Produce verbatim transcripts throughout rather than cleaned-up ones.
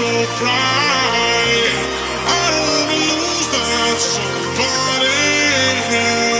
so bright. I don't wanna lose that somebody. Somebody.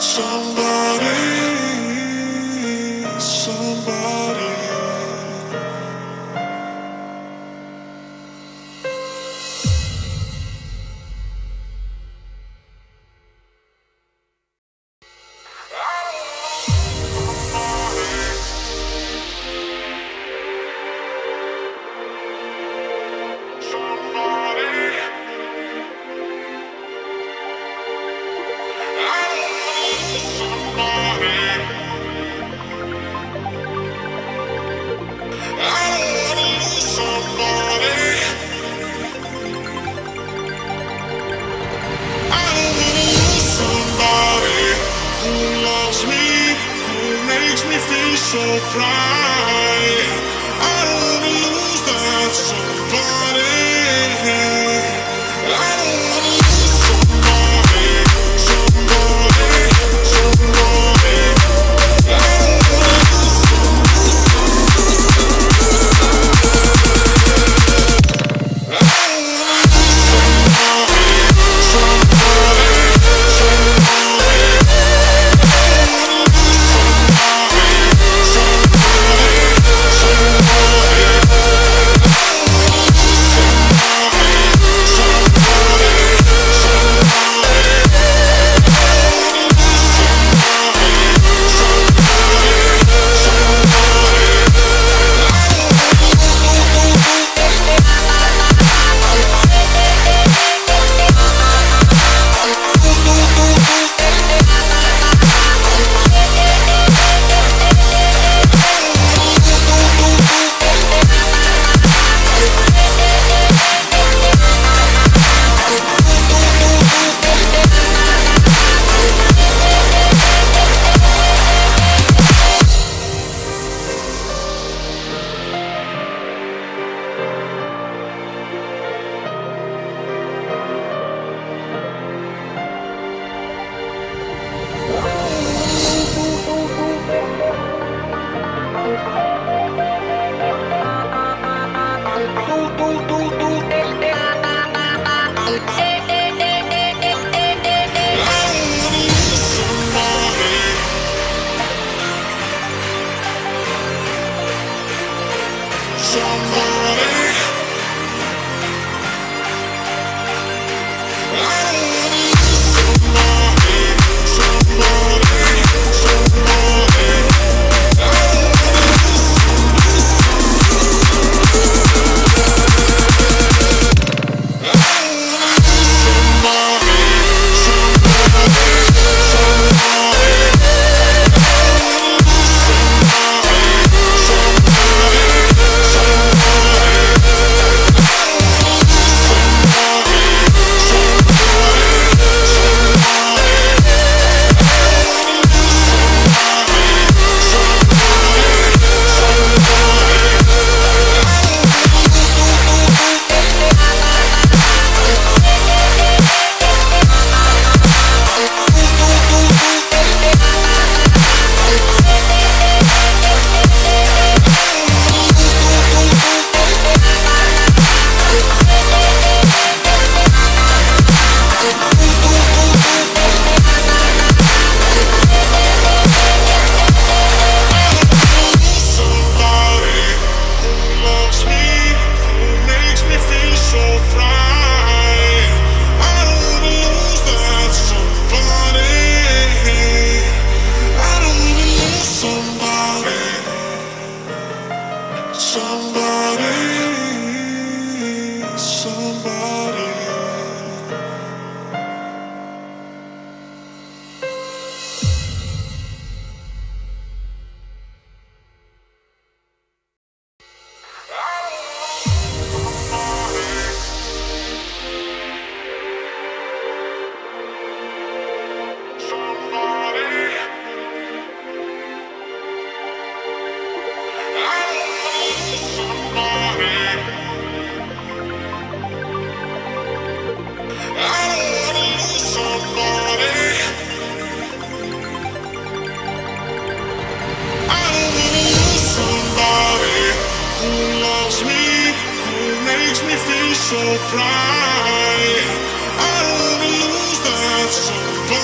Somebody, somebody. So bright, I don't wanna lose that somebody. I don't wanna lose somebody. so bright. I don't wanna lose that somebody.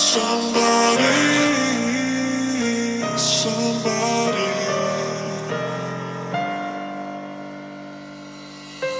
Somebody.